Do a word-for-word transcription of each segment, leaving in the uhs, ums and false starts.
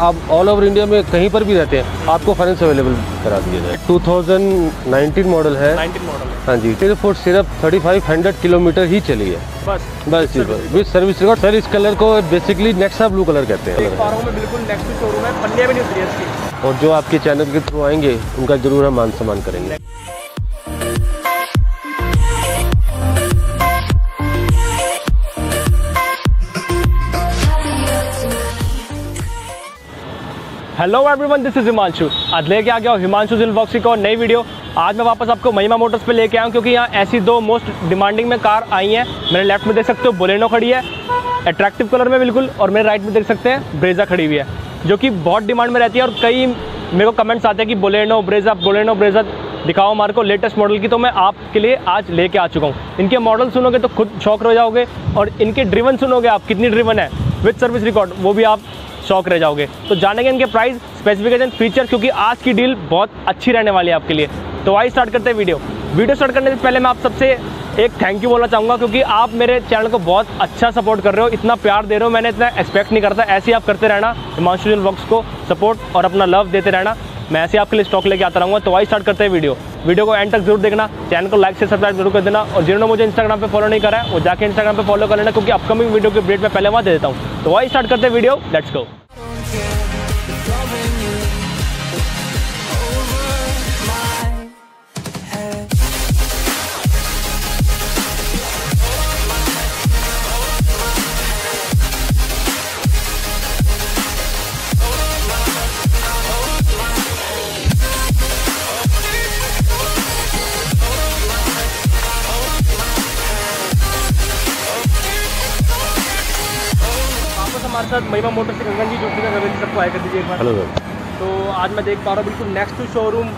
आप all over India में कहीं पर भी रहते हैं, आपको फाइनेंस अवेलेबल करा दिया जाए। टू थाउजेंड नाइनटीन मॉडल है, नाइनटीन मॉडल है। हाँ जी, सिर्फ सिर्फ थर्टी फाइव हंड्रेड किलोमीटर ही चली है, बस बस विद सर्विस रिकॉर्ड। सर, इस कलर को बेसिकली नेक्सा ब्लू कलर कहते हैं। बिल्कुल नेक्सा शोरूम है, पंजाब में न्यूज़ है। और जो आपके चैनल के थ्रू आएंगे उनका जरूर हम मान सम्मान करेंगे। Hello everyone, this is Himanshu. आज लेके आ गया हूँ हिमांशु उजीन व्लॉग्स की और नई वीडियो। आज मैं वापस आपको महिमा मोटर्स पे लेके आया हूँ, क्योंकि यहाँ ऐसी दो मोस्ट डिमांडिंग में कार आई हैं। मेरे लेफ्ट में देख सकते हो बोलेरो खड़ी है, अट्रैक्टिव कलर में बिल्कुल, और मेरे राइट में देख सकते हैं ब्रेज़ा खड़ी हुई है, जो कि बहुत डिमांड में रहती है। और कई मेरे को कमेंट्स आते हैं कि बोलेरो ब्रेज़ा बोलेरो ब्रेज़ा दिखाओ हमारे को लेटेस्ट मॉडल की, तो मैं आपके लिए आज लेके आ चुका हूँ। इनके मॉडल सुनोगे तो खुद शौक रह जाओगे, और इनके ड्रिवन सुनोगे आप कितनी ड्रिवन है विद सर्विस रिकॉर्ड, वो भी आप शौक रह जाओगे। तो जानेंगे इनके प्राइस, स्पेसिफिकेशन, फीचर्स, क्योंकि आज की डील बहुत अच्छी रहने वाली है आपके लिए। तो आइए स्टार्ट करते हैं वीडियो। वीडियो स्टार्ट करने से पहले मैं आप सबसे एक थैंक यू बोलना चाहूँगा, क्योंकि आप मेरे चैनल को बहुत अच्छा सपोर्ट कर रहे हो, इतना प्यार दे रहे हो, मैंने इतना एक्सपेक्ट नहीं करता। ऐसे ही आप करते रहना, हिमांशु उजीन व्लॉग्स को सपोर्ट और अपना लव देते रहना। मैं ऐसे आपके लिए स्टॉक लेके आता रहूँगा। तो आइए स्टार्ट करते हैं वीडियो। वीडियो को एंड तक जरूर देखना, चैनल को लाइक से सब्सक्राइब जरूर कर देना। और जिन्होंने मुझे इंस्टाग्राम पे फॉलो नहीं करा है वो जाके इंस्टाग्राम पे फॉलो कर लेना, क्योंकि अपकमिंग वीडियो के अपडेट मैं पहले वहाँ दे देता हूँ। तो आइए स्टार्ट करते हैं वीडियो, लेट्स गो। साथ महिमा मोटर्स से गंगन जी जोशी का रवेली सबको आए कर दीजिए एक बार। Hello sir. तो आज मैं देख पा रहा हूँ बिल्कुल नेक्स्ट टू शोरूम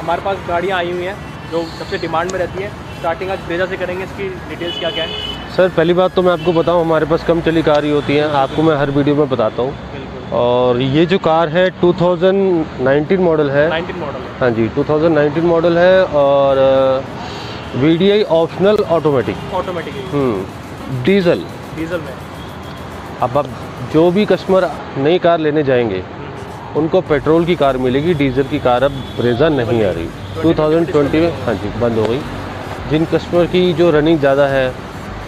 हमारे पास गाड़ियाँ आई हुई हैं जो सबसे डिमांड में रहती हैं। स्टार्टिंग आज ब्रेज़ा से करेंगे, इसकी डिटेल्स क्या क्या है। सर, पहली बात तो मैं आपको बताऊँ, हमारे पास कम चली कार ही होती हैं, आपको मैं हर वीडियो में बताता हूँ। और ये जो कार है टू थाउजेंड नाइनटीन मॉडल है, नाइनटीन मॉडल। हाँ जी, टू थाउजेंड नाइनटीन मॉडल है और V D I optional automatic automatic diesel diesel में। अब आप जो भी कस्टमर नई कार लेने जाएंगे उनको पेट्रोल की कार मिलेगी, डीजल की कार अब ब्रेज़ा नहीं आ रही टू थाउजेंड ट्वेंटी में। हाँ जी, बंद हो गई। जिन कस्टमर की जो रनिंग ज़्यादा है,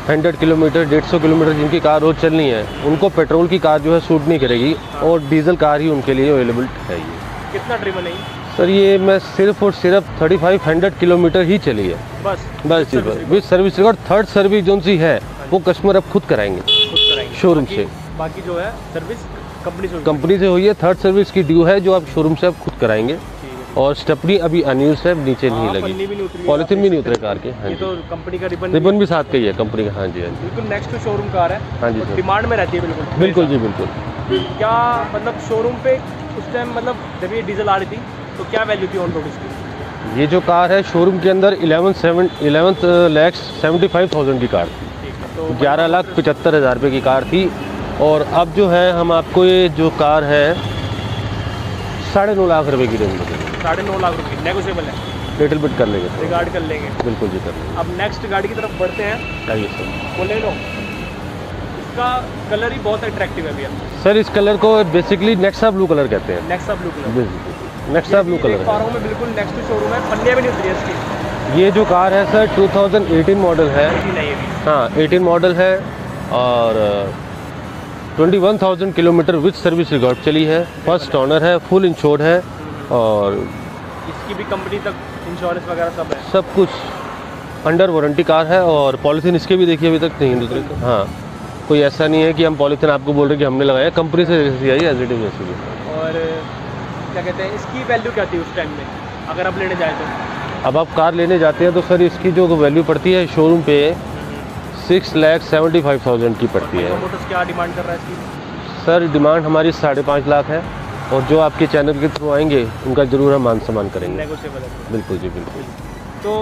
हंड्रेड किलोमीटर, डेढ़ सौ किलोमीटर जिनकी कार रोज चलनी है, उनको पेट्रोल की कार जो है सूट नहीं करेगी और डीजल कार ही उनके लिए अवेलेबल है। ये कितना ड्रिवन है सर? ये मैं सिर्फ और सिर्फ थर्टी फाइव हंड्रेड किलोमीटर ही चली है, बस बस with service record. Third service जो सी है वो कस्टमर अब खुद कराएंगे शोरूम से, बाकी जो है सर्विस कंपनी से कंपनी से हुई है। थर्ड सर्विस की ड्यू है जो आप शोरूम से आप खुद कराएंगे। और स्टेपनी अभी अनयूज है, नीचे नहीं लगी, पॉलिथीन भी नहीं उतरे कार के। हाँ जी, तो कंपनी का रिबन रिबन भी साथ का ही है कंपनी का। हाँ जी, बिल्कुल नेक्स्ट टू शोरूम कार है। हाँ जी, डिमांड में रहती है बिल्कुल बिल्कुल जी बिल्कुल। क्या मतलब शोरूम पे उस टाइम, मतलब जब ये डीजल आ रही थी तो क्या वैल्यू थी ऑन रोड इसकी? ये जो कार है शोरूम के अंदर eleven seven eleven lakhs seventy five thousand की कार थी, ग्यारह लाख पचहत्तर हज़ार रुपये की कार थी। और अब जो है हम आपको ये जो कार है साढ़े नौ लाख रुपए की रेंज में, साढ़े नौ लाख रुपये नेगोशिएबल है, लिटिल बिट कर लेंगे, रिगार्ड कर लेंगे, बिल्कुल जी कर लेंगे। अब नेक्स्ट गाड़ी की तरफ बढ़ते हैं, बोलेरो। इसका कलर ही बहुत अट्रैक्टिव है भैया। सर, इस कलर को बेसिकली नेक्सा ब्लू कलर कहते हैं, Nexa blue colour Nexa blue colour में बिल्कुल नेक्स्ट टू शोरूम है, पंजाब में न्यूज़ है। ये जो कार है sir two thousand eighteen model है, हाँ एटीन मॉडल है और twenty one thousand kilometre with service record चली है। फर्स्ट ऑनर है, फुल इंश्योर्ड है और इसकी भी कंपनी तक इंश्योरेंस वगैरह सब है, सब कुछ अंडर वारंटी कार है। और पॉलिथीन इसके भी देखिए अभी तक नहीं दूसरे, हाँ कोई ऐसा नहीं है कि हम पॉलिथीन आपको बोल रहे कि हमने लगाया, कंपनी से आई है एज इट इज। और क्या कहते हैं इसकी वैल्यू क्या थी उस टाइम में अगर आप लेने जाए तो? अब आप कार लेने जाते हैं तो सर इसकी जो वैल्यू पड़ती है शोरूम पे six lakh seventy five thousand की पड़ती है। मोटर्स क्या डिमांड कर रहा है इसकी? सर डिमांड हमारी साढ़े पाँच लाख है, और जो आपके चैनल के थ्रू आएंगे उनका जरूर हम मान सम्मान करेंगे, बिल्कुल जी बिल्कुल। तो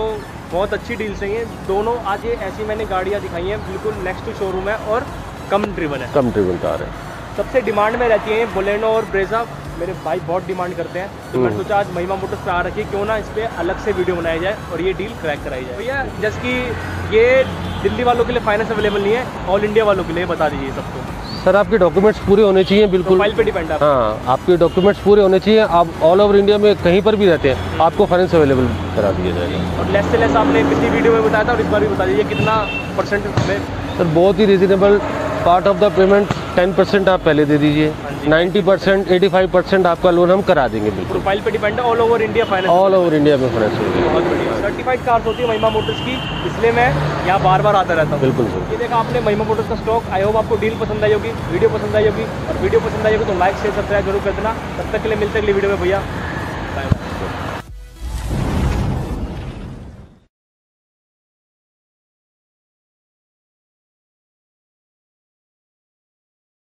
बहुत अच्छी डील सही है दोनों। आज ये ऐसी मैंने गाड़ियाँ दिखाई हैं बिल्कुल नेक्स्ट टू शोरूम है और कम ड्रिवन है, कम ड्रिवन कार है। सबसे डिमांड में रहती है बोलेरो और ब्रेज़ा, मेरे भाई बहुत डिमांड करते हैं, तो मैंने सोचा आज महिमा मोटर्स पे आ रखी है, क्यों ना इस पर अलग से वीडियो बनाया जाए और ये डील क्रैक कराई जाए। भैया जैसे कि ये दिल्ली वालों के लिए फाइनेंस अवेलेबल नहीं है, ऑल इंडिया वालों के लिए बता दीजिए सबको। सर आपके डॉक्यूमेंट्स पूरे होने चाहिए, बिल्कुल प्रोफाइल पे डिपेंड है। हाँ, आपके डॉक्यूमेंट्स पूरे होने चाहिए। आप ऑल ओवर इंडिया में कहीं पर भी रहते हैं, आपको फाइनेंस अवेलेबल करा दिया जाएगा। और लेस से लेस आपने पिछली वीडियो में बताया था और इस बार भी बता दीजिए कितना परसेंट में? सर बहुत ही reasonable, part of the payment ten percent आप पहले दे दीजिए, ninety percent eighty five percent आपका लोन हम करा देंगे। बिल्कुल प्रोफाइल पे डिपेंड है, all over India finance, all over India में फाइनेंस होगी। सर्टिफाइड कार्स होती है महिमा मोटर्स की, इसलिए मैं यहाँ बार बार आता रहता हूँ। बिल्कुल सर, ये देखा आपने महिमा मोटर्स का स्टॉक। आई होप आपको डील पसंद आई होगी, वीडियो पसंद आई होगी, और वीडियो पसंद आई होगी तो लाइक शेयर सब्सक्राइब जरूर कर देना। तब तक के लिए मिलते अगली वीडियो में भैया।